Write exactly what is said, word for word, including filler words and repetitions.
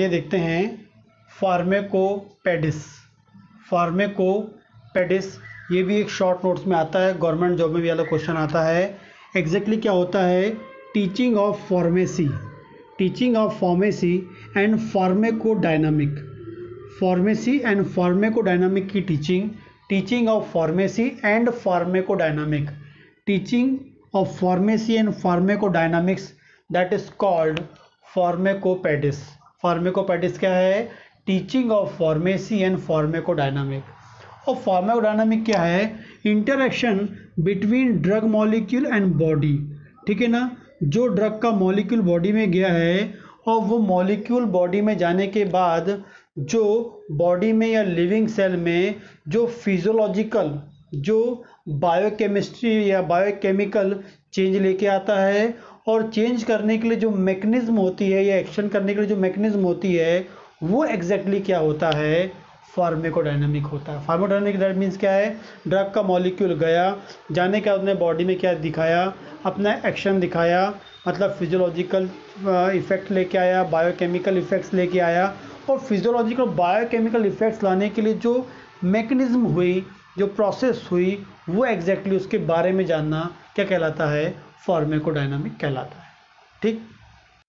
ये देखते हैं फार्मेको पेडिस। फार्मेको पेडिस ये भी एक शॉर्ट नोट्स में आता है, गवर्नमेंट जॉब में भी वाला क्वेश्चन आता है। एग्जैक्टली क्या होता है? Teaching of pharmacy, teaching of pharmacy and pharmacodynamic, pharmacy and pharmacodynamic की teaching, teaching of pharmacy and pharmacodynamic, teaching of pharmacy and pharmacodynamics that is called pharmacopedics. Pharmacopedics क्या है? Teaching of pharmacy and pharmacodynamic. और pharmacodynamic क्या है? Interaction between drug molecule and body, ठीक है ना। जो ड्रग का मॉलिक्यूल बॉडी में गया है और वो मॉलिक्यूल बॉडी में जाने के बाद जो बॉडी में या लिविंग सेल में जो फिजियोलॉजिकल, जो बायोकेमिस्ट्री या बायोकेमिकल चेंज लेके आता है, और चेंज करने के लिए जो मैकेनिज्म होती है या एक्शन करने के लिए जो मैकेनिज्म होती है वो एग्जैक्टली क्या होता है? फार्माकोडायनामिक होता है। फार्माकोडायनामिक दैट मीन्स क्या है? ड्रग का मॉलिक्यूल गया, जाने के बाद उसने बॉडी में क्या दिखाया, अपना एक्शन दिखाया, मतलब फिजियोलॉजिकल इफेक्ट लेके आया, बायोकेमिकल इफेक्ट्स लेके आया, और फिजियोलॉजिकल बायोकेमिकल इफेक्ट्स लाने के लिए जो मैकेनिज्म हुई, जो प्रोसेस हुई, वो एग्जैक्टली उसके बारे में जानना क्या कहलाता है? फार्माकोडायनामिक कहलाता है। ठीक।